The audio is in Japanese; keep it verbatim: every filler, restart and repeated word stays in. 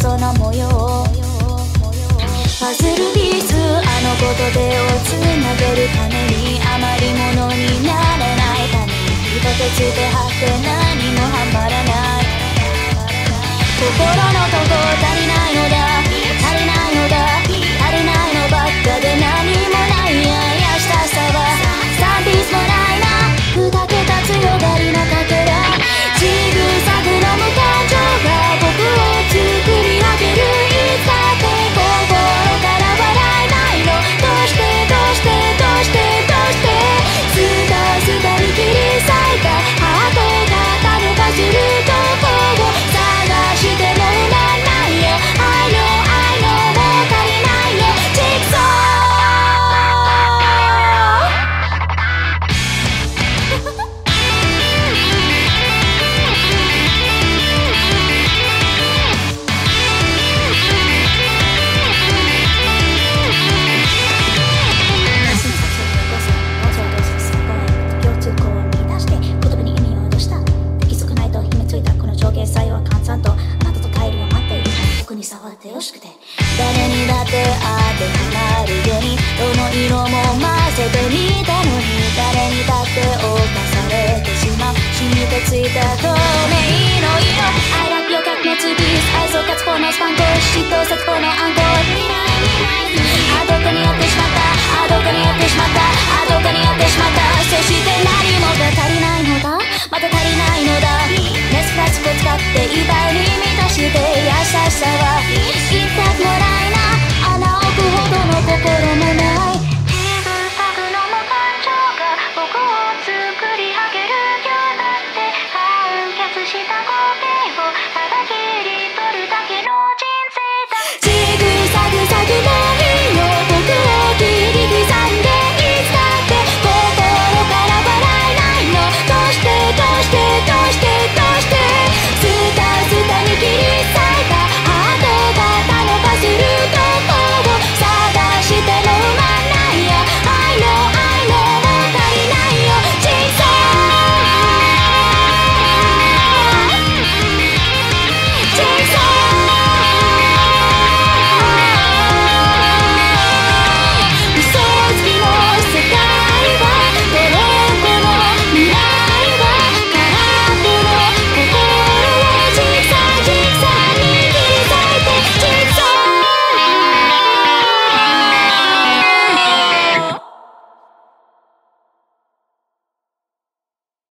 その模様パズルピースあのことでをつなげるためにあまりものになれないために一手で張って何もはまらない心のとこ足りないのだ足りないのだ足りないのばっかで何もないややしたさはサービスもないなふざけた強がりのかけらジグザグの無感情が僕を作り上げるいつだって心から笑えないのどうしてどうしてどうしてどうしてスタスタに切り裂いたハートがたる走るとこを探しても埋まんないよ愛の愛のも足りないよジグソーI